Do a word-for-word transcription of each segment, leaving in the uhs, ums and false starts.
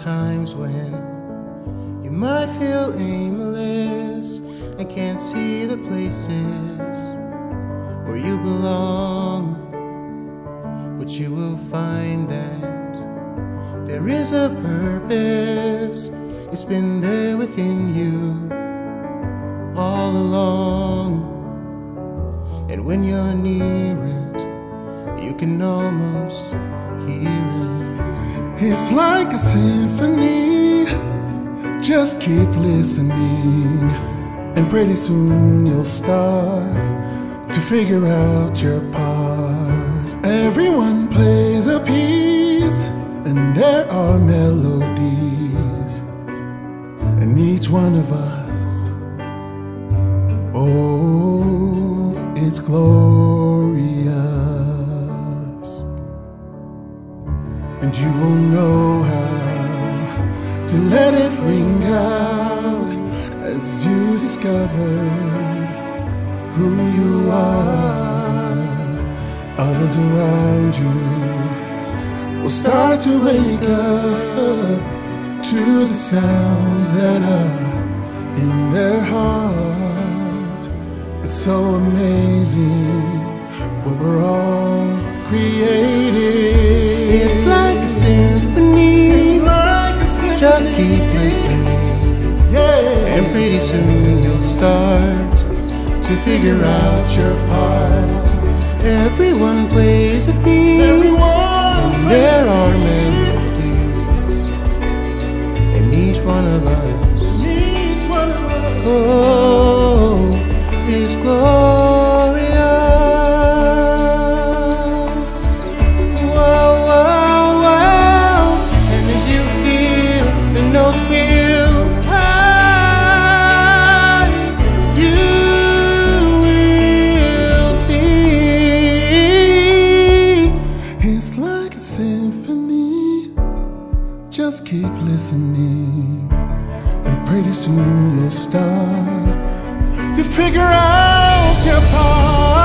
times when you might feel aimless and can't see the places where you belong, but you will find that there is a purpose. It's been there within you all along, and when you're near it, you can almost hear it. It's like a symphony, just keep listening, and pretty soon you'll start to figure out your part. Everyone plays a piece, and there are melodies in each one of us. Oh, it's glorious, and you will know how to let it ring out as you discover who you are. Others around you will start to wake up to the sounds that are in their heart. So amazing what we're all created. It's like a symphony, it's like a symphony. Just keep listening, yeah. And pretty soon you'll start to figure out your part. Everyone plays a piece, Everyone and there are melodies in each one of us. Each one of us. Oh, is glorious. Wow, wow, wow. And as you feel the notes will high, you will see. It's like a symphony, just keep listening, and pretty soon you'll start to figure out your part.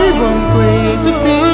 Everyone plays a piece.